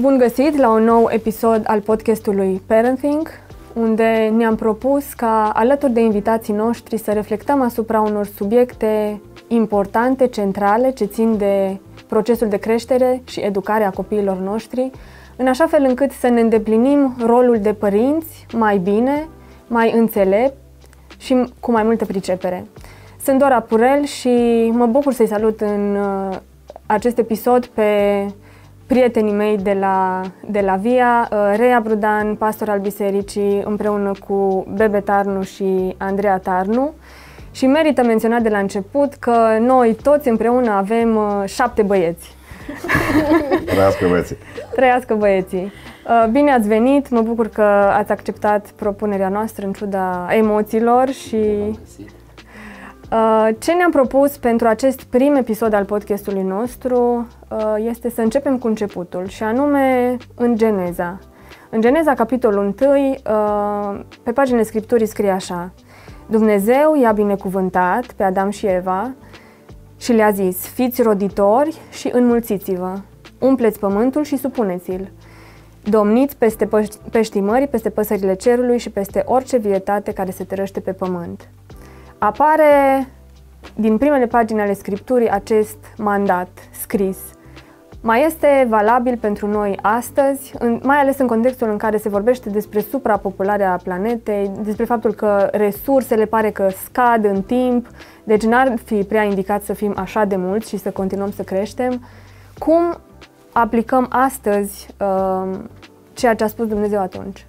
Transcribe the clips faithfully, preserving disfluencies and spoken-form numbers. Bun găsit la un nou episod al podcastului Parenthink, unde ne-am propus ca alături de invitații noștri să reflectăm asupra unor subiecte importante, centrale, ce țin de procesul de creștere și educare a copiilor noștri, în așa fel încât să ne îndeplinim rolul de părinți mai bine, mai înțelept și cu mai multă pricepere. Sunt Dora Purel și mă bucur să-i salut în acest episod pe prietenii mei de la, de la Via, Rei Abrudan, pastor al bisericii, împreună cu Bebe Tarnu și Andreea Tarnu. Și merită menționat de la început că noi toți împreună avem șapte băieți. Trăiască băieții! Trăiască băieții! Bine ați venit, mă bucur că ați acceptat propunerea noastră în ciuda emoțiilor și... Ce ne-am propus pentru acest prim episod al podcastului nostru este să începem cu începutul, și anume în Geneza. În Geneza, capitolul unu, pe paginile Scripturii scrie așa: Dumnezeu i-a binecuvântat pe Adam și Eva și le-a zis: fiți roditori și înmulțiți-vă, umpleți pământul și supuneți-l, domniți peste peștii mării, peste păsările cerului și peste orice vietate care se tărăște pe pământ. Apare din primele pagini ale Scripturii acest mandat scris. Mai este valabil pentru noi astăzi, în, mai ales în contextul în care se vorbește despre suprapopularea planetei, despre faptul că resursele pare că scad în timp, deci n-ar fi prea indicat să fim așa de mulți și să continuăm să creștem. Cum aplicăm astăzi uh, ceea ce a spus Dumnezeu atunci?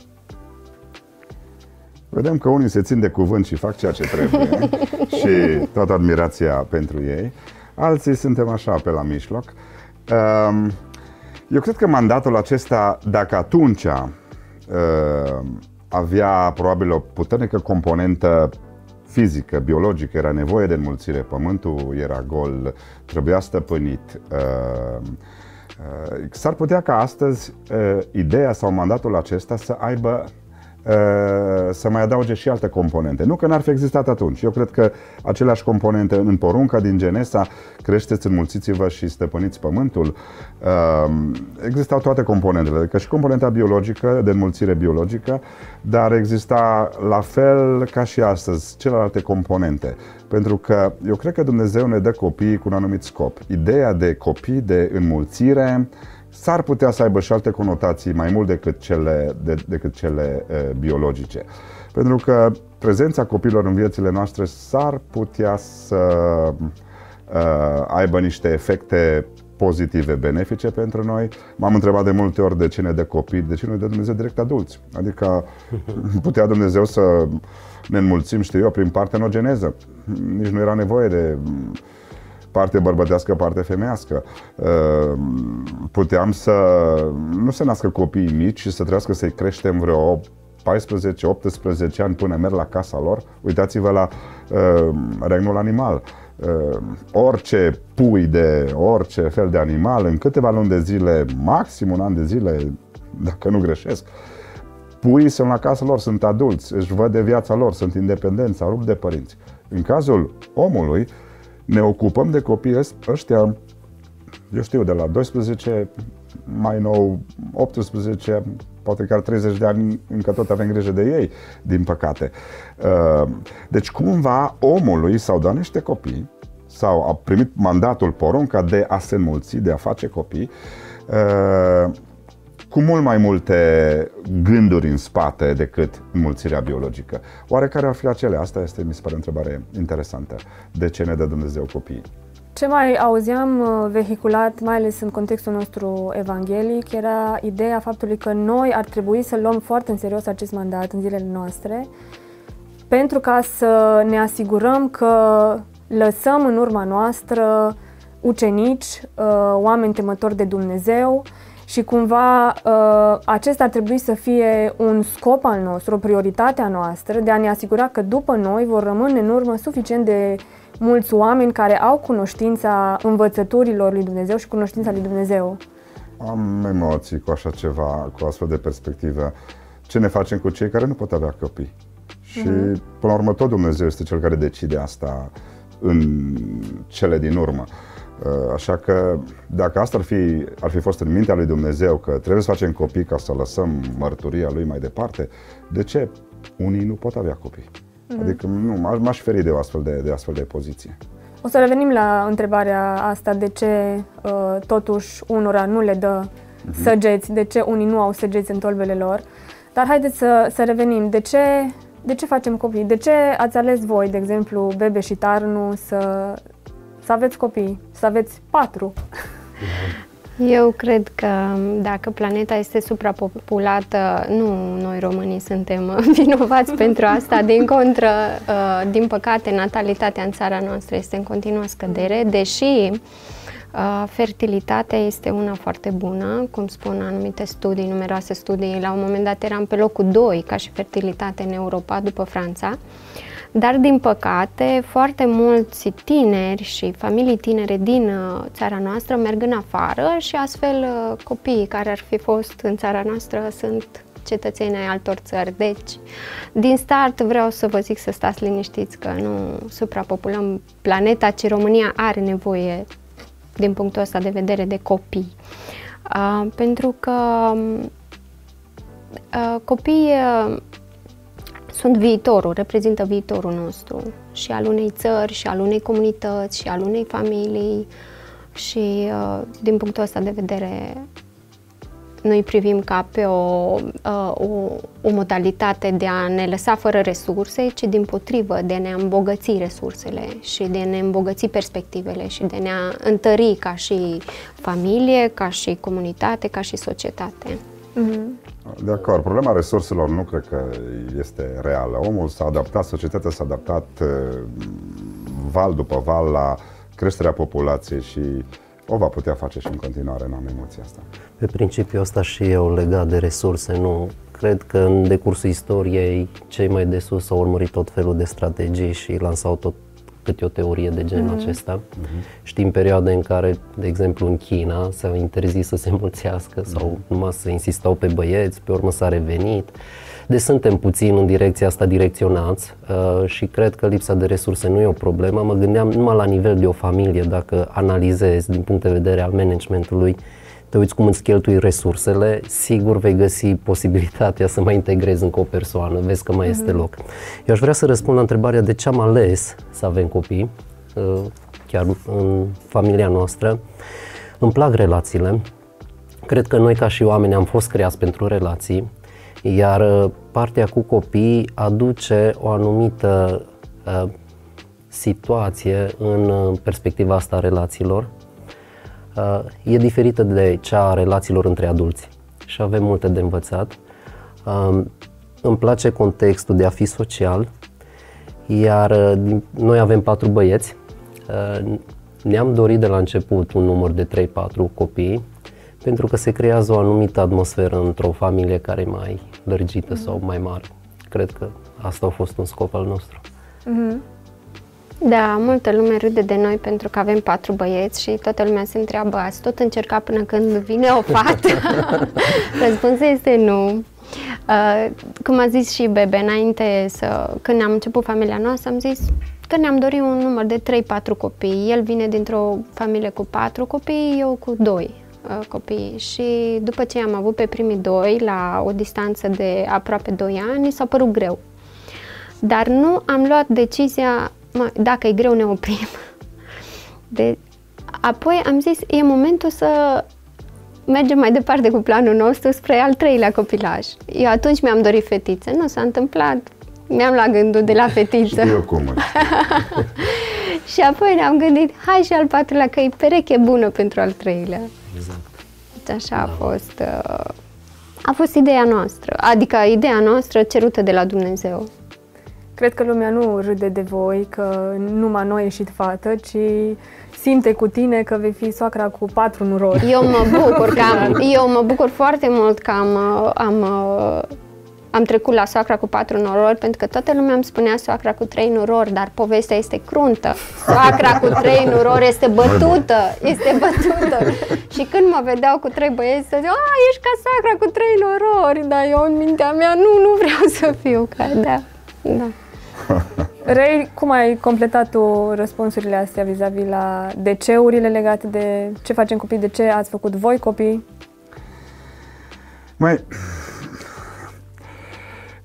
Vedem că unii se țin de cuvânt și fac ceea ce trebuie și toată admirația pentru ei. Alții suntem așa pe la mijloc. Eu cred că mandatul acesta, dacă atunci avea probabil o puternică componentă fizică, biologică, era nevoie de înmulțire, pământul era gol, trebuia stăpânit, s-ar putea ca astăzi ideea sau mandatul acesta să aibă, să mai adauge și alte componente. Nu că n-ar fi existat atunci. Eu cred că aceleași componente în porunca din Genesa, creșteți, înmulțiți-vă și stăpâniți pământul, existau toate componentele, adică și componenta biologică, de înmulțire biologică, dar exista la fel ca și astăzi celelalte componente. Pentru că eu cred că Dumnezeu ne dă copiii cu un anumit scop. Ideea de copii, de înmulțire, s-ar putea să aibă și alte conotații mai mult decât cele, de, decât cele e, biologice. Pentru că prezența copiilor în viețile noastre s-ar putea să e, aibă niște efecte pozitive, benefice pentru noi. M-am întrebat de multe ori de ce ne dă copii, de ce nu ne dă Dumnezeu direct adulți. Adică putea Dumnezeu să ne înmulțim, știu eu, prin partenogeneză. Nici nu era nevoie de... parte bărbătească, parte femeiască. Puteam să nu se nască copiii mici și să trească să-i creștem vreo paisprezece optsprezece ani până merg la casa lor. Uitați-vă la uh, regnul animal. Uh, orice pui de orice fel de animal, în câteva luni de zile, maxim un an de zile, dacă nu greșesc, puii sunt la casa lor, sunt adulți, își văd de viața lor, sunt independenți, s-au rupt de părinți. În cazul omului, ne ocupăm de copii ăștia, eu știu, de la doisprezece, mai nou optsprezece, poate chiar treizeci de ani, încă tot avem grijă de ei, din păcate. Deci cumva omului s-au dat niște copii, sau a primit mandatul, porunca de a se înmulți, de a face copii, cu mult mai multe gânduri în spate decât înmulțirea biologică. Oare care ar fi acele? Asta este, mi se pare, o întrebare interesantă. De ce ne dă Dumnezeu copiii? Ce mai auzeam vehiculat, mai ales în contextul nostru evanghelic, era ideea faptului că noi ar trebui să luăm foarte în serios acest mandat în zilele noastre, pentru ca să ne asigurăm că lăsăm în urma noastră ucenici, oameni temători de Dumnezeu. Și cumva acesta ar trebui să fie un scop al nostru, o prioritate a noastră, de a ne asigura că după noi vor rămâne în urmă suficient de mulți oameni care au cunoștința învățăturilor lui Dumnezeu și cunoștința lui Dumnezeu. Am emoții cu așa ceva, cu astfel de perspectivă. Ce ne facem cu cei care nu pot avea copii? Și uh-huh. până la urmă tot Dumnezeu este cel care decide asta în cele din urmă. Așa că dacă asta ar fi, ar fi fost în mintea lui Dumnezeu, că trebuie să facem copii ca să lăsăm mărturia lui mai departe, de ce unii nu pot avea copii? Mm. Adică nu, m-aș feri de astfel de, de astfel de poziție. O să revenim la întrebarea asta, de ce uh, totuși unora nu le dă mm-hmm. săgeți, de ce unii nu au săgeți în tolbele lor. Dar haideți să, să revenim. De ce, de ce facem copii? De ce ați ales voi, de exemplu, Bebe și Tarnu, să... să aveți copii, să aveți patru. Eu cred că dacă planeta este suprapopulată, nu noi românii suntem vinovați pentru asta. Din contră, din păcate, natalitatea în țara noastră este în continuă scădere, deși fertilitatea este una foarte bună, cum spun anumite studii, numeroase studii. La un moment dat eram pe locul doi ca și fertilitate în Europa, după Franța. Dar, din păcate, foarte mulți tineri și familii tinere din țara noastră merg în afară și astfel copiii care ar fi fost în țara noastră sunt cetățeni ai altor țări. Deci, din start vreau să vă zic să stați liniștiți că nu suprapopulăm planeta, ci România are nevoie, din punctul ăsta de vedere, de copii. Uh, pentru că uh, copiii... Uh, sunt viitorul, reprezintă viitorul nostru și al unei țări, și al unei comunități, și al unei familii și din punctul ăsta de vedere noi privim ca pe o, o, o modalitate de a ne lăsa fără resurse, ci din potrivă de a ne îmbogăți resursele și de a ne îmbogăți perspectivele și de a ne întări ca și familie, ca și comunitate, ca și societate. Mm-hmm. De acord, problema resurselor nu cred că este reală. Omul s-a adaptat, societatea s-a adaptat val după val la creșterea populației și o va putea face și în continuare, nu am emoția asta. Pe principiul ăsta și eu legat de resurse, nu. Cred că în decursul istoriei cei mai de sus au urmărit tot felul de strategii și lansau tot câte o teorie de genul mm-hmm. acesta. Mm-hmm. Știm perioade în care, de exemplu, în China s-a interzis să se mulțească mm-hmm. sau numai să insistau pe băieți, pe urmă s-a revenit. Deci suntem puțin în direcția asta direcționați uh, și cred că lipsa de resurse nu e o problemă. Mă gândeam numai la nivel de o familie, dacă analizez din punct de vedere al managementului, te uiți cum îți cheltui resursele, sigur vei găsi posibilitatea să mai integrezi încă o persoană, vezi că mai mm-hmm. este loc. Eu aș vrea să răspund la întrebarea de ce am ales să avem copii, chiar în familia noastră. Îmi plac relațiile, cred că noi ca și oameni am fost creați pentru relații, iar partea cu copii aduce o anumită situație în perspectiva asta a relațiilor. E diferită de cea a relațiilor între adulți și avem multe de învățat. Îmi place contextul de a fi social, iar noi avem patru băieți. Ne-am dorit de la început un număr de trei patru copii, pentru că se creează o anumită atmosferă într-o familie care e mai lărgită mm-hmm. sau mai mare. Cred că asta a fost un scop al nostru. Mm-hmm. Da, multă lume râde de noi pentru că avem patru băieți și toată lumea se întreabă, ați tot încercat până când vine o fată? Răspunsul este nu. Uh, cum a zis și Bebe, înainte să, când am început familia noastră, am zis că ne-am dorit un număr de trei patru copii. El vine dintr-o familie cu patru copii, eu cu doi uh, copii. Și după ce am avut pe primii doi, la o distanță de aproape doi ani, s-a părut greu. Dar nu am luat decizia dacă e greu ne oprim. De... Apoi am zis, e momentul să mergem mai departe cu planul nostru spre al treilea copilaj. Eu atunci mi-am dorit fetițe, nu s-a întâmplat, mi-am luat gândul de la fetiță. Știu cum. Și apoi ne-am gândit, hai și al patrulea, că e pereche bună pentru al treilea. Exact. Deci așa da. a fost, a fost ideea noastră, adică ideea noastră cerută de la Dumnezeu. Cred că lumea nu râde de voi, că numai noi ești fată, ci simte cu tine că vei fi soacra cu patru nurori. Eu mă bucur, că am, eu mă bucur foarte mult că am, am, am trecut la soacra cu patru nurori, pentru că toată lumea îmi spunea soacra cu trei nurori, dar povestea este cruntă. Soacra cu trei nurori este bătută, este bătută. Și când mă vedeau cu trei băieți, să zic, a, ești ca soacra cu trei nurori, dar eu în mintea mea nu, nu vreau să fiu ca da. Da. Rei, cum ai completat tu răspunsurile astea vis-a-vis la de-ce-urile legate de ce facem copii, de ce ați făcut voi copii? Mai,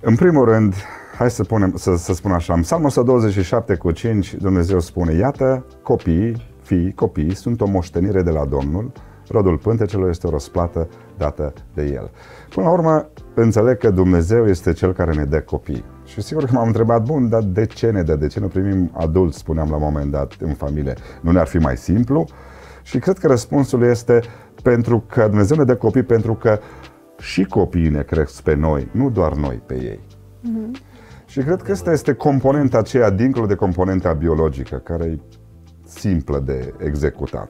în primul rând, hai să, punem, să, să spun așa, în Psalmul o sută douăzeci și șapte cu cinci, Dumnezeu spune: iată, copiii, fii, copiii sunt o moștenire de la Domnul, rodul pântecelor este o răsplată dată de El. Până la urmă, înțeleg că Dumnezeu este Cel care ne dă copii. Și sigur că m-am întrebat, bun, dar de ce ne dă? De ce nu primim adulți, spuneam la un moment dat, în familie? Nu ne-ar fi mai simplu? Și cred că răspunsul este pentru că Dumnezeu ne dă copii, pentru că și copiii ne cresc pe noi, nu doar noi pe ei. Mm-hmm. Și cred că asta este componenta aceea, dincolo de componenta biologică, care e simplă de executat.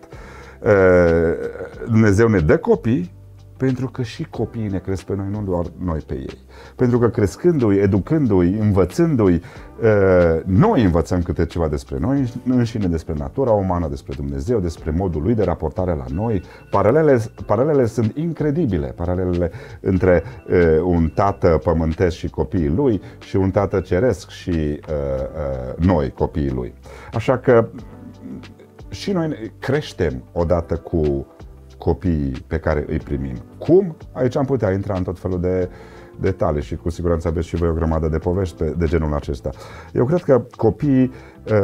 Dumnezeu ne dă copii pentru că și copiii ne cresc pe noi, nu doar noi pe ei. Pentru că crescându-i, educându-i, învățându-i, noi învățăm câte ceva despre noi înșine, despre natura umană, despre Dumnezeu, despre modul Lui de raportare la noi. Paralele, paralele sunt incredibile, paralelele între un tată pământesc și copiii Lui și un tată ceresc și noi, copiii Lui. Așa că și noi creștem odată cu copiii pe care îi primim. Cum? Aici am putea intra în tot felul de detalii și cu siguranță aveți și voi o grămadă de povești de genul acesta. Eu cred că copiii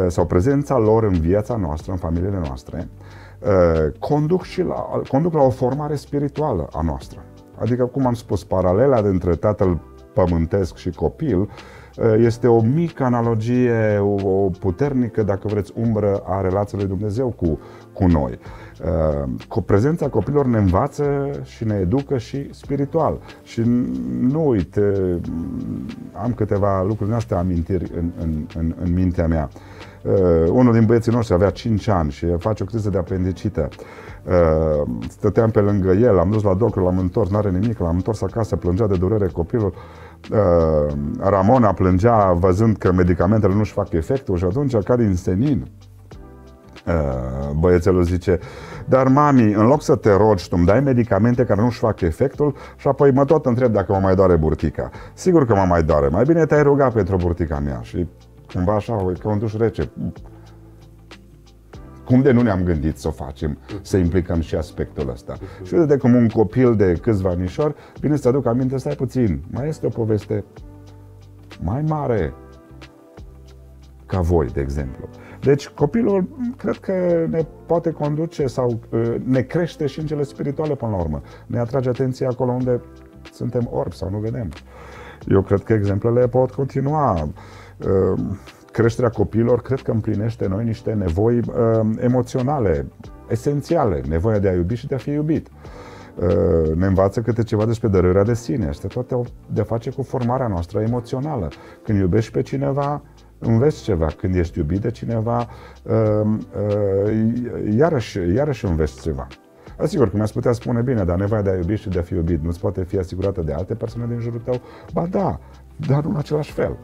sau prezența lor în viața noastră, în familiile noastre, conduc, și la, conduc la o formare spirituală a noastră. Adică, cum am spus, paralela dintre tatăl pământesc și copil este o mică analogie, o puternică, dacă vreți, umbră a relației lui Dumnezeu cu, cu noi. Cu prezența copilor ne învață și ne educă și spiritual. Și nu uit, am câteva lucruri din astea amintiri în, în, în, în mintea mea. Unul din băieții noștri avea cinci ani și face o criză de apendicită. Stăteam pe lângă el, am dus la doctor, l-am întors, n-are nimic, l-am întors acasă, plângea de durere copilul. Ramona plângea văzând că medicamentele nu-și fac efectul și atunci cade în senin. Băiețelul zice: dar mami, în loc să te rogi, tu îmi dai medicamente care nu-și fac efectul și apoi mă tot întreb dacă mă mai doare burtica. Sigur că mă mai doare, mai bine te-ai rugat pentru burtica mea. Și cumva așa, ca un duș rece. Cum de nu ne-am gândit să o facem, să implicăm și aspectul ăsta? Și uite cum un copil de câțiva anișori, bine să aduc aminte, stai puțin, mai este o poveste mai mare ca voi, de exemplu. Deci copilul, cred că ne poate conduce sau ne crește și în cele spirituale până la urmă. Ne atrage atenția acolo unde suntem orbi sau nu vedem. Eu cred că exemplele pot continua. Creșterea copiilor cred că împlinește noi niște nevoi uh, emoționale, esențiale, nevoia de a iubi și de a fi iubit. Uh, ne învață câte ceva despre dăruirea de sine, este toate de a face cu formarea noastră emoțională. Când iubești pe cineva, înveți ceva, când ești iubit de cineva, uh, uh, iarăși, iarăși înveți ceva. Asigur că mi-ați putea spune, bine, dar nevoia de a iubi și de a fi iubit nu-ți poate fi asigurată de alte persoane din jurul tău? Ba da, dar nu în același fel.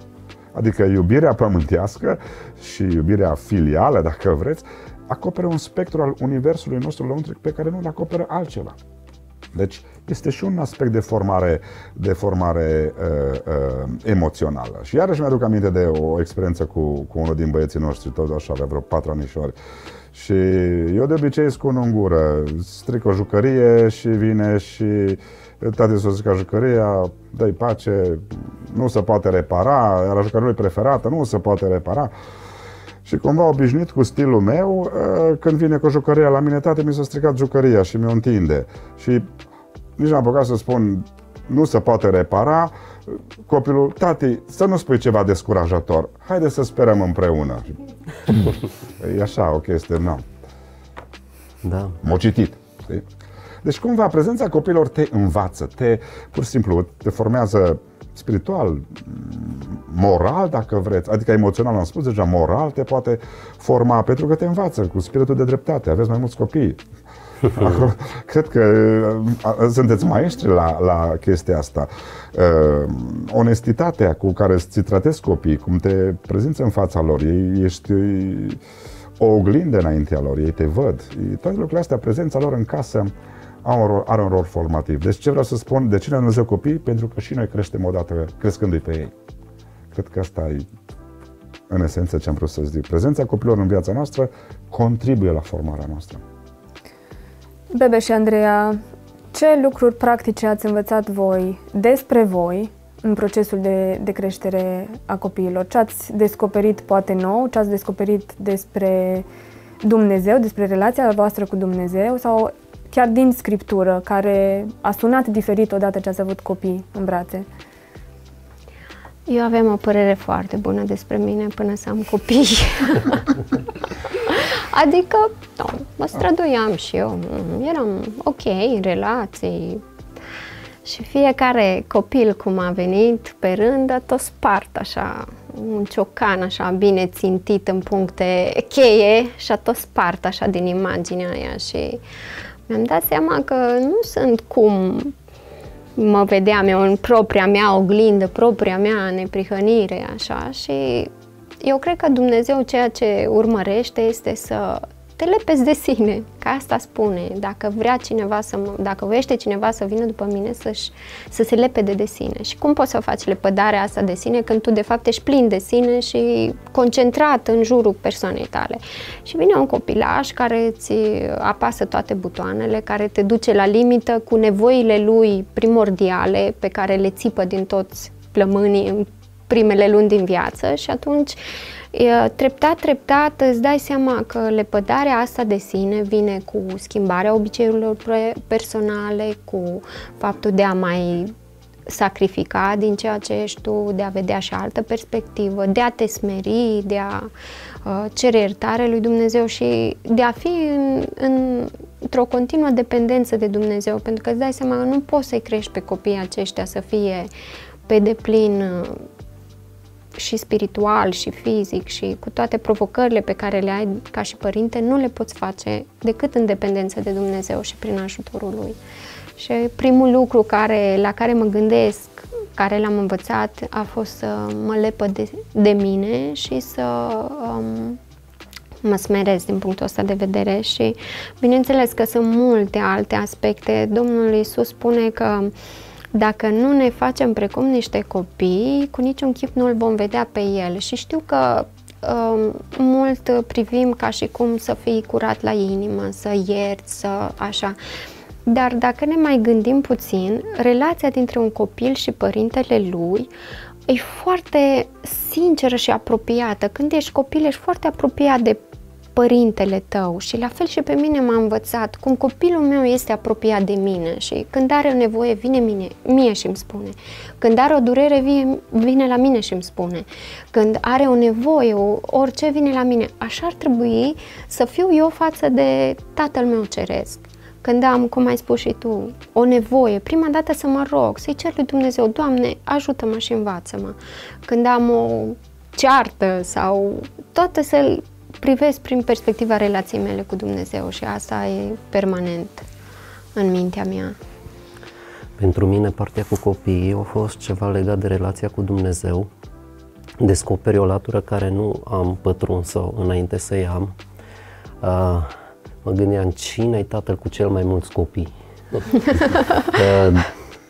Adică iubirea pământească și iubirea filială, dacă vreți, acoperă un spectru al universului nostru lăuntric pe care nu-l acoperă altceva. Deci este și un aspect de formare, de formare uh, uh, emoțională. Și iarăși mi-aduc aminte de o experiență cu, cu unul din băieții noștri, tot așa, avea vreo patru anișori. Și eu de obicei scun în gură, stric o jucărie și vine și tati s-o zica jucăria, dă-i pace, nu se poate repara, era jucăria lui preferată, nu se poate repara. Și cumva obișnuit cu stilul meu, când vine cu jucăria la mine, tati mi s-a stricat jucăria și mi-o întinde. Și nici n-am apucat să spun, nu se poate repara, copilul, tati, să nu spui ceva descurajator, haide să sperăm împreună. E așa o chestie, nu? Da. M-a citit. Știi? Deci cumva prezența copiilor te învață, te, pur și simplu, te formează spiritual, moral, dacă vreți, adică emoțional, am spus deja, moral te poate forma, pentru că te învață cu spiritul de dreptate, aveți mai mulți copii. Acolo, cred că sunteți maestri la, la chestia asta. Onestitatea cu care îți tratezi copiii, cum te prezinți în fața lor, ei, ești o oglindă înaintea lor, ei te văd. Toate lucrurile astea, prezența lor în casă, Are un, rol, are un rol formativ. Deci ce vreau să spun, de ce ne Dumnezeu copii? Pentru că și noi creștem odată crescându-i pe ei. Cred că asta e în esență ce am vrut să zic. Prezența copiilor în viața noastră contribuie la formarea noastră. Bebe și Andreea, ce lucruri practice ați învățat voi despre voi în procesul de, de creștere a copiilor? Ce ați descoperit poate nou? Ce ați descoperit despre Dumnezeu, despre relația voastră cu Dumnezeu sau chiar din Scriptură, care a sunat diferit odată ce ați avut copii în brațe? Eu aveam o părere foarte bună despre mine până să am copii. Adică, no, mă străduiam și eu, eram ok în relații și fiecare copil cum a venit pe rând a tot spart așa, un ciocan așa bine țintit în puncte cheie și a tot spart așa din imaginea aia și mi-am dat seama că nu sunt cum mă vedeam eu în propria mea oglindă, propria mea neprihănire așa și eu cred că Dumnezeu ceea ce urmărește este să te lepezi de sine, că asta spune, dacă vrea cineva să mă, dacă vrește cineva să vină după mine să-și, să se lepede de sine. Și cum poți să faci lepădarea asta de sine când tu de fapt ești plin de sine și concentrat în jurul persoanei tale? Și vine un copilaș care îți apasă toate butoanele, care te duce la limită cu nevoile lui primordiale pe care le țipă din toți plămânii în primele luni din viață și atunci treptat, treptat îți dai seama că lepădarea asta de sine vine cu schimbarea obiceiurilor personale, cu faptul de a mai sacrifica din ceea ce ești tu, de a vedea și altă perspectivă, de a te smeri, de a uh, cere iertare lui Dumnezeu și de a fi în, în, într-o continuă dependență de Dumnezeu, pentru că îți dai seama că nu poți să-i crești pe copiii aceștia să fie pe deplin uh, și spiritual și fizic și cu toate provocările pe care le ai ca și părinte, nu le poți face decât în dependență de Dumnezeu și prin ajutorul Lui. Și primul lucru care, la care mă gândesc, care l-am învățat, a fost să mă lepăd de, de mine și să um, mă smerez din punctul ăsta de vedere și bineînțeles că sunt multe alte aspecte. Domnul Iisus spune că dacă nu ne facem precum niște copii, cu niciun chip nu îl vom vedea pe el. Și știu că uh, mult privim ca și cum să fii curat la inimă, să ierți, să așa. Dar dacă ne mai gândim puțin, relația dintre un copil și părintele lui e foarte sinceră și apropiată. Când ești copil, ești foarte apropiat de părintele tău și la fel și pe mine m-a învățat cum copilul meu este apropiat de mine și când are o nevoie vine mine, mie și îmi spune, când are o durere vine, vine la mine și îmi spune, când are o nevoie, orice vine la mine, așa ar trebui să fiu eu față de tatăl meu ceresc. Când am, cum ai spus și tu, o nevoie, prima dată să mă rog, să-i cer lui Dumnezeu, Doamne, ajută-mă și învață-mă. Când am o ceartă sau toate să-l privesc prin perspectiva relației mele cu Dumnezeu și asta e permanent în mintea mea. Pentru mine partea cu copiii a fost ceva legat de relația cu Dumnezeu. Descoperi o latură care nu am pătruns-o înainte să-i am. Uh, mă gândeam, cine e tatăl cu cel mai mulți copii? uh,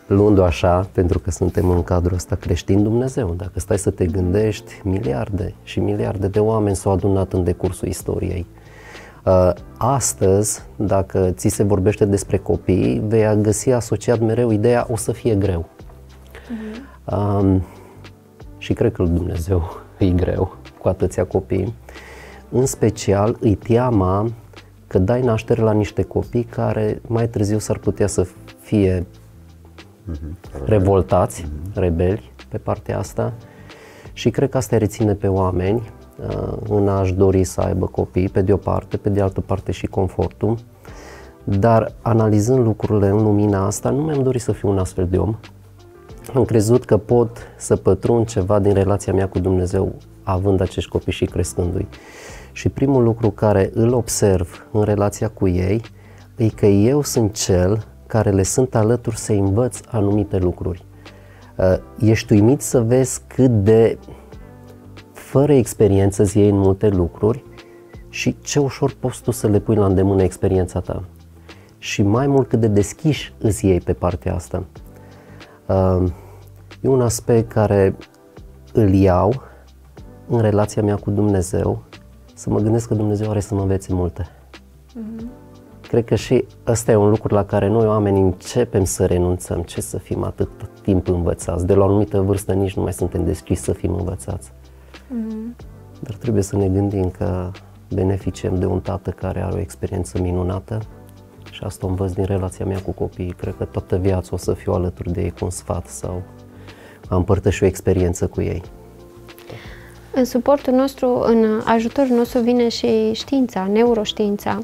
luând-o așa, pentru că suntem în cadrul ăsta creștin, Dumnezeu. Dacă stai să te gândești, miliarde și miliarde de oameni s-au adunat în decursul istoriei. Astăzi, dacă ți se vorbește despre copii, vei găsi asociat mereu ideea o să fie greu. Mm-hmm. um, și cred că Dumnezeu e greu cu atâția copii. În special îi teama că dai naștere la niște copii care mai târziu s-ar putea să fie revoltați, rebeli pe partea asta și cred că asta reține pe oameni în a-și dori să aibă copii pe de o parte, pe de altă parte și confortul, dar analizând lucrurile în lumina asta nu mi-am dorit să fiu un astfel de om. Am crezut că pot să pătrund ceva din relația mea cu Dumnezeu având acești copii și crescându-i și primul lucru care îl observ în relația cu ei e că eu sunt cel care le sunt alături să învăț anumite lucruri. Ești uimit să vezi cât de fără experiență îți iei în multe lucruri și ce ușor poți tu să le pui la îndemână experiența ta. Și mai mult cât de deschiși îți iei pe partea asta. E un aspect care îl iau în relația mea cu Dumnezeu, să mă gândesc că Dumnezeu are să mă învețe multe. Mm-hmm. Cred că și ăsta e un lucru la care noi oamenii începem să renunțăm. Ce să fim atât timp învățați? De la o anumită vârstă nici nu mai suntem deschiși să fim învățați. Mm-hmm. Dar trebuie să ne gândim că beneficiem de un tată care are o experiență minunată și asta o învăț din relația mea cu copiii. Cred că toată viața o să fiu alături de ei cu un sfat sau am împărtășit o experiență cu ei. În suportul nostru, în ajutorul nostru vine și știința, neuroștiința.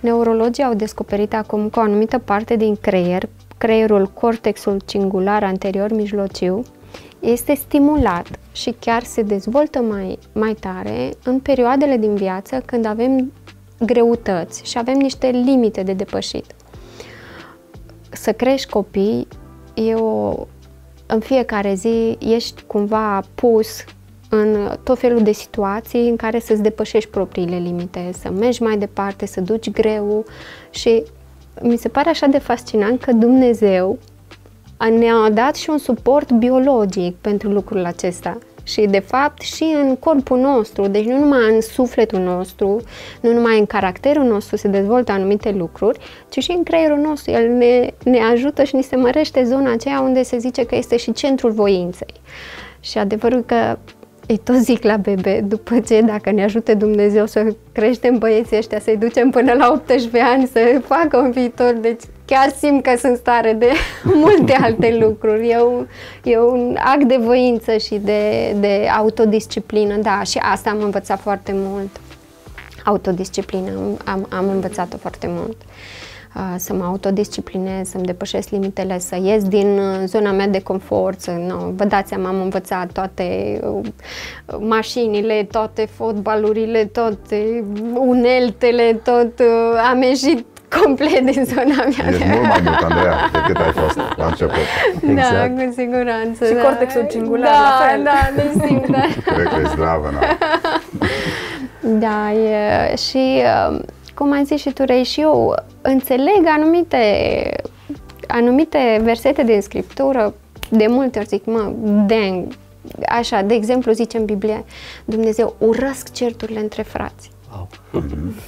Neurologii au descoperit acum că o anumită parte din creier, creierul cortexul cingular anterior mijlociu, este stimulat și chiar se dezvoltă mai, mai tare în perioadele din viață când avem greutăți și avem niște limite de depășit. Să crești copii, eu, în fiecare zi ești cumva pus în tot felul de situații în care să-ți depășești propriile limite, să mergi mai departe, să duci greu și mi se pare așa de fascinant că Dumnezeu ne-a dat și un suport biologic pentru lucrul acesta și de fapt și în corpul nostru, deci nu numai în sufletul nostru, nu numai în caracterul nostru se dezvoltă anumite lucruri, ci și în creierul nostru. El ne, ne ajută și ni se mărește zona aceea unde se zice că este și centrul voinței. Și adevărul că îi tot zic la Bebe, după ce dacă ne ajute Dumnezeu să creștem băieții ăștia, să-i ducem până la optsprezece ani, să facă un viitor, deci chiar simt că sunt stare de multe alte lucruri. E un, e un act de voință și de, de autodisciplină, da, și asta am învățat foarte mult. Autodisciplină, am, am învățat-o foarte mult. Să mă autodisciplinez, să-mi depășesc limitele, să ies din zona mea de confort, să, no, vă dați seama, am învățat toate mașinile, toate fotbalurile, toate uneltele, tot, am ieșit complet din zona mea. Ești mult mai mult, Andreea, decât ai fost la început. Exact. Da, cu siguranță. Și da. Cortexul cingular, da, la fel. Da, da, simt, da. Cred că e zdravă, na. Da, e, și... Cum ai zis și tu, Rei, și eu înțeleg anumite, anumite versete din Scriptură, de multe ori zic, mă, dang, așa, de exemplu zice în Biblie, Dumnezeu, urăsc certurile între frați. Wow.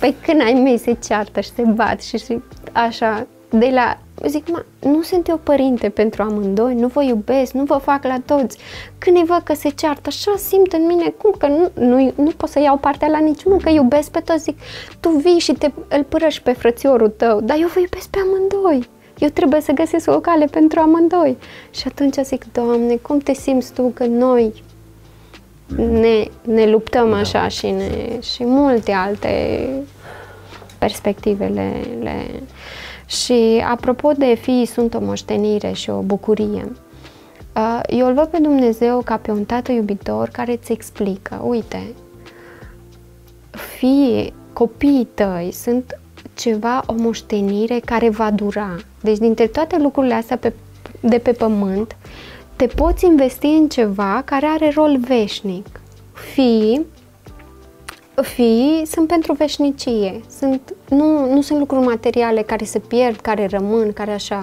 Păi când ai mei se ceartă și se bat și, și așa, de la, zic, mă, nu sunt eu părinte pentru amândoi, nu vă iubesc, nu vă fac la toți. Când îi văd că se ceartă, așa simt în mine, cum că nu, nu, nu pot să iau partea la niciunul, că iubesc pe toți, zic, tu vii și te, îl părăși pe frățiorul tău, dar eu vă iubesc pe amândoi. Eu trebuie să găsesc o cale pentru amândoi. Și atunci zic, Doamne, cum te simți tu că noi ne, ne luptăm așa și, ne, și multe alte perspectivele le... Și apropo de fii, sunt o moștenire și o bucurie. Eu îl văd pe Dumnezeu ca pe un tată iubitor care îți explică, uite, fii, copiii tăi sunt ceva, o moștenire care va dura. Deci dintre toate lucrurile astea pe, de pe pământ, te poți investi în ceva care are rol veșnic. Fii, Fiii sunt pentru veșnicie, sunt, nu, nu sunt lucruri materiale care se pierd, care rămân, care așa,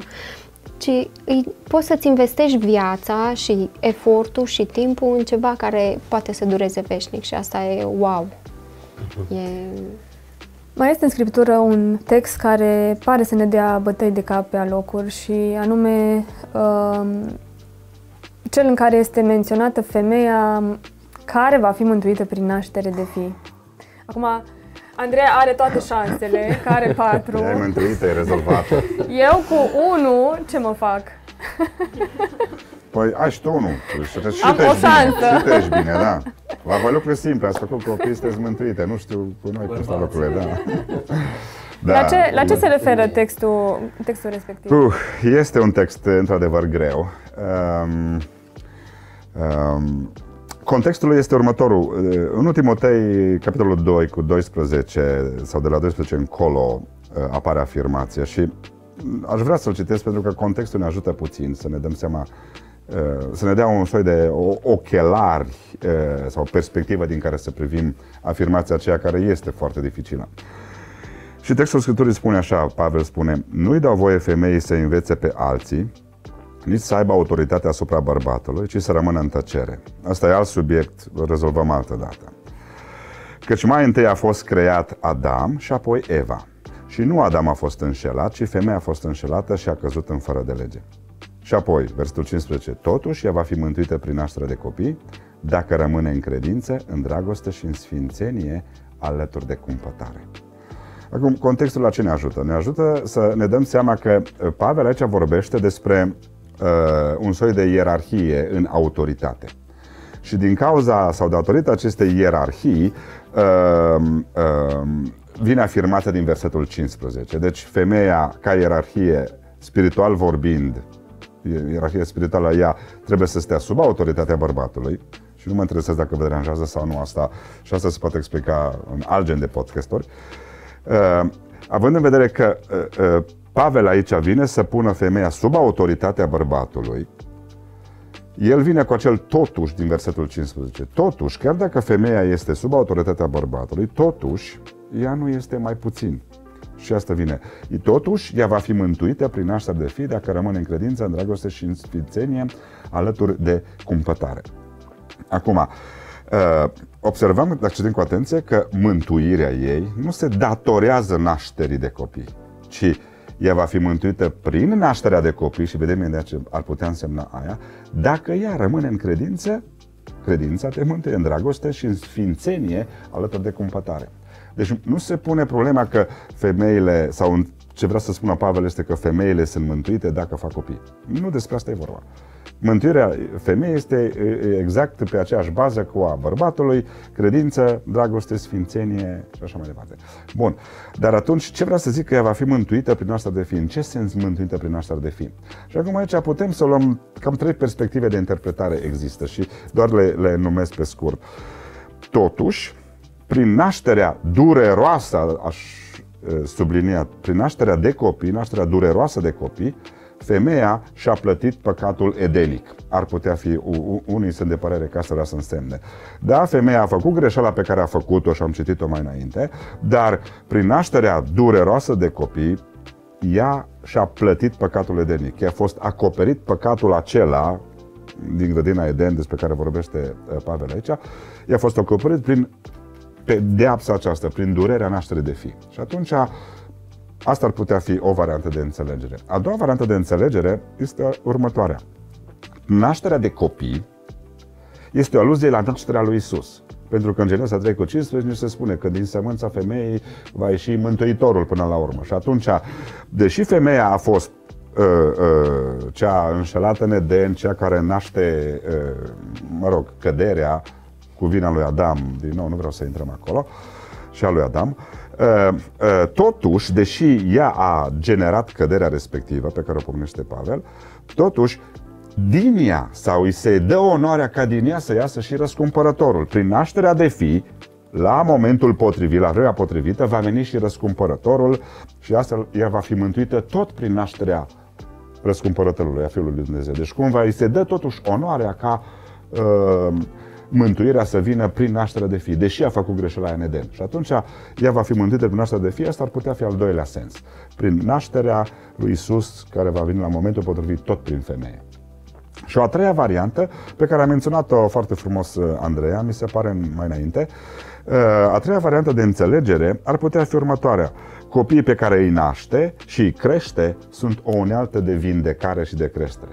ci îi, poți să-ți investești viața și efortul și timpul în ceva care poate să dureze veșnic și asta e wow. E... Mai este în Scriptură un text care pare să ne dea bătăi de cap pe alocuri și anume uh, cel în care este menționată femeia care va fi mântuită prin naștere de fii. Acum, Andreea are toate șansele, că are patru. Ai mântuit, ai rezolvat. Eu cu unul, ce mă fac? Păi ai și tu unul. Am o șansă. Bine, și bine, da. La voi lucruri simple, ați făcut copii, sunteți mântuite. Nu știu cu noi câți lucrurile, da. Da. La, ce, la ce se referă textul, textul respectiv? Uh, este un text, într-adevăr, greu. Um, um, Contextul este următorul. În Timotei, capitolul doi, cu doisprezece, sau de la doisprezece încolo, apare afirmația și aș vrea să-l citesc pentru că contextul ne ajută puțin să ne dăm seama, să ne dea un soi de ochelari sau perspectivă din care să privim afirmația aceea care este foarte dificilă. Și textul Scripturii spune așa, Pavel spune, nu-i dau voie femeii să învețe pe alții, nici să aibă autoritatea asupra bărbatului, ci să rămână în tăcere. Asta e alt subiect, îl rezolvăm altă dată. Căci mai întâi a fost creat Adam și apoi Eva. Și nu Adam a fost înșelat, ci femeia a fost înșelată și a căzut în fără de lege. Și apoi, versetul cincisprezece, totuși ea va fi mântuită prin naștere de copii, dacă rămâne în credință, în dragoste și în sfințenie, alături de cumpătare. Acum, contextul la ce ne ajută? Ne ajută să ne dăm seama că Pavel aici vorbește despre uh, un soi de ierarhie în autoritate. Și din cauza sau datorită acestei ierarhii, uh, uh, vine afirmată din versetul cincisprezece. Deci femeia, ca ierarhie spiritual vorbind, ierarhia spirituală ea trebuie să stea sub autoritatea bărbatului. Și nu mă interesează dacă vă deranjează sau nu asta. Și asta se poate explica în alt gen de podcasturi. Uh, având în vedere că uh, uh, Pavel aici vine să pună femeia sub autoritatea bărbatului, el vine cu acel totuși din versetul cincisprezece. Totuși, chiar dacă femeia este sub autoritatea bărbatului, totuși ea nu este mai puțin. Și asta vine. Totuși, ea va fi mântuită prin naștere de fii, dacă rămâne în credință, în dragoste și în sfințenie, alături de cumpătare. Acum, observăm, dacă citim cu atenție, că mântuirea ei nu se datorează nașterii de copii, ci ea va fi mântuită prin nașterea de copii, și vedem de ce ar putea însemna aia, dacă ea rămâne în credință, credința te mântuie, în dragoste și în sfințenie, alături de cumpătare. Deci nu se pune problema că femeile, sau ce vrea să spună Pavel este că femeile sunt mântuite dacă fac copii. Nu despre asta e vorba. Mântuirea femeii este exact pe aceeași bază cu a bărbatului, credință, dragoste, sfințenie și așa mai departe. Bun, dar atunci ce vrea să zic că ea va fi mântuită prin naștere de fii? În ce sens mântuită prin naștere de fii? Și acum aici putem să luăm cam trei perspective de interpretare există și doar le, le numesc pe scurt. Totuși, prin nașterea dureroasă, aș sublinia, prin nașterea de copii, nașterea dureroasă de copii, femeia și-a plătit păcatul edenic. Ar putea fi, unii sunt de părere că asta vrea să însemne. Da, femeia a făcut greșeala pe care a făcut-o și am citit-o mai înainte, dar prin nașterea dureroasă de copii, ea și-a plătit păcatul edenic. Ea a fost acoperit păcatul acela din grădina Eden, despre care vorbește Pavel aici, ea a fost acoperit prin pedeapsa aceasta, prin durerea nașterii de fii. Și atunci, asta ar putea fi o variantă de înțelegere. A doua variantă de înțelegere este următoarea. Nașterea de copii este o aluzie la nașterea lui Isus. Pentru că în Geneza trei cu cincisprezece se spune că din sămânța femeii va ieși Mântuitorul până la urmă. Și atunci, deși femeia a fost uh, uh, cea înșelată în Eden, cea care naște, uh, mă rog, căderea cu vina lui Adam, din nou nu vreau să intrăm acolo, și a lui Adam, totuși, deși ea a generat căderea respectivă pe care o pomnește Pavel, totuși din ea sau îi se dă onoarea ca din ea să iasă și răscumpărătorul. Prin nașterea de fii, la momentul potrivit, la vremea potrivită, va veni și răscumpărătorul și astfel ea va fi mântuită tot prin nașterea răscumpărătorului, a Fiului lui Dumnezeu. Deci cumva îi se dă totuși onoarea ca uh, mântuirea să vină prin nașterea de fii, deși a făcut greșeala în Eden. Și atunci ea va fi mântuită prin nașterea de fii, asta ar putea fi al doilea sens. Prin nașterea lui Isus, care va veni la momentul potrivit tot prin femeie. Și o a treia variantă, pe care a menționat-o foarte frumos Andreea, mi se pare mai înainte, a treia variantă de înțelegere ar putea fi următoarea. Copiii pe care îi naște și îi crește sunt o unealtă de vindecare și de creștere.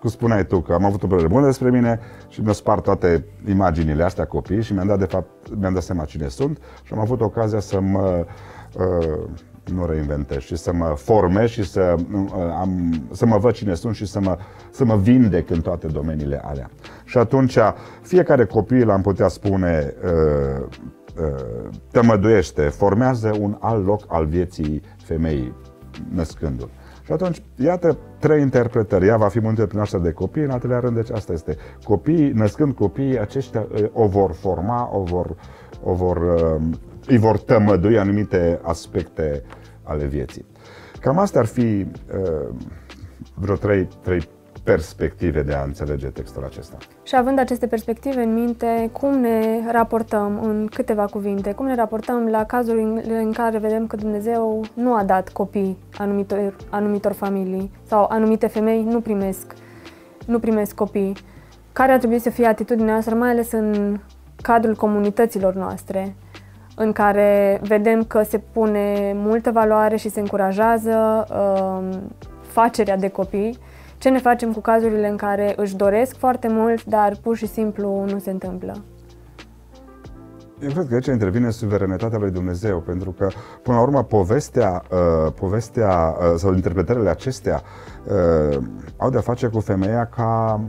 Cum spuneai tu, că am avut o părere bună despre mine și mi-au spart toate imaginile astea copii și mi-am dat, de fapt, mi-am dat seama cine sunt și am avut ocazia să mă, uh, nu reinventez, și să mă formez și să, uh, am, să mă văd cine sunt și să mă, să mă vindec în toate domeniile alea. Și atunci, fiecare copil, am putea spune, uh, uh, tămăduiește, formează un alt loc al vieții femeii născându-l. Și atunci, iată trei interpretări. Ea va fi mântuită prin nașterea de copii, în al treilea rând, deci asta este. Copiii, născând copiii, aceștia o vor forma, o vor, o vor, îi vor tămădui anumite aspecte ale vieții. Cam astea ar fi vreo trei, trei perspective de a înțelege textul acesta. Și având aceste perspective în minte, cum ne raportăm în câteva cuvinte? Cum ne raportăm la cazurile în care vedem că Dumnezeu nu a dat copii anumitor, anumitor familii sau anumite femei nu primesc nu primesc copii. Care ar trebui să fie atitudinea noastră, mai ales în cadrul comunităților noastre, în care vedem că se pune multă valoare și se încurajează uh, facerea de copii? Ce ne facem cu cazurile în care își doresc foarte mult, dar pur și simplu nu se întâmplă? Eu cred că aici intervine suveranitatea lui Dumnezeu, pentru că, până la urmă, povestea, uh, povestea uh, sau interpretările acestea uh, au de-a face cu femeia ca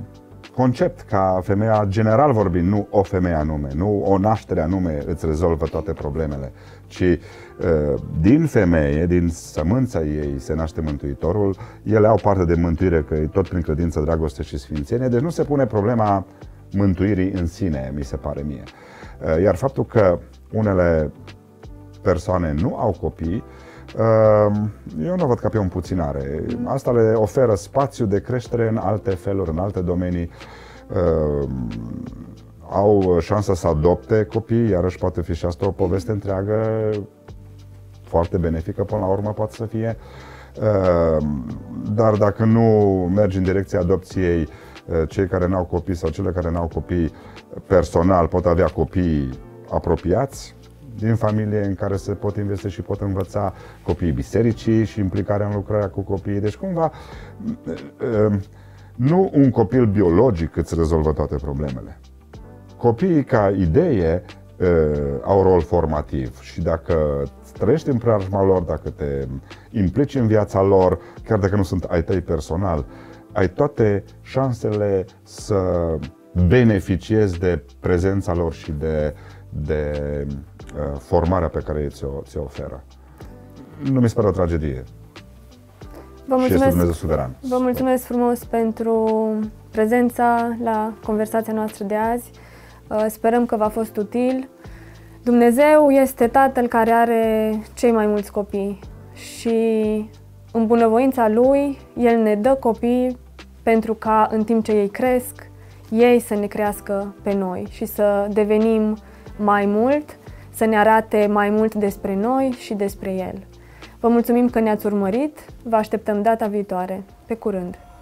concept, ca femeia general vorbind, nu o femeie anume, nu o naștere anume îți rezolvă toate problemele, ci uh, din femeie, din sămânța ei se naște Mântuitorul, ele au parte de mântuire, că e tot prin credință, dragoste și sfințenie, deci nu se pune problema mântuirii în sine, mi se pare mie. Uh, iar faptul că unele persoane nu au copii, eu nu văd ca pe o împuținare. Asta le oferă spațiu de creștere în alte feluri, în alte domenii. Au șansa să adopte copii, iarăși poate fi și asta o poveste întreagă foarte benefică, până la urmă poate să fie. Dar dacă nu mergi în direcția adopției, cei care n-au copii sau cele care n-au copii personal pot avea copii apropiați din familie, în care se pot investi și pot învăța copiii bisericii și implicarea în lucrarea cu copiii. Deci cumva nu un copil biologic îți rezolvă toate problemele. Copiii ca idee au rol formativ și dacă trăiești în preajma lor, dacă te implici în viața lor, chiar dacă nu sunt ai tăi personal, ai toate șansele să beneficiezi de prezența lor și de de uh, formarea pe care ți-o ți-o oferă. Nu mi se pare o tragedie. Vă mulțumesc, vă mulțumesc frumos pentru prezența la conversația noastră de azi. Uh, sperăm că v-a fost util. Dumnezeu este Tatăl care are cei mai mulți copii și în bunăvoința Lui, El ne dă copii pentru ca în timp ce ei cresc, ei să ne crească pe noi și să devenim mai mult, să ne arate mai mult despre noi și despre El. Vă mulțumim că ne-ați urmărit, vă așteptăm data viitoare. Pe curând!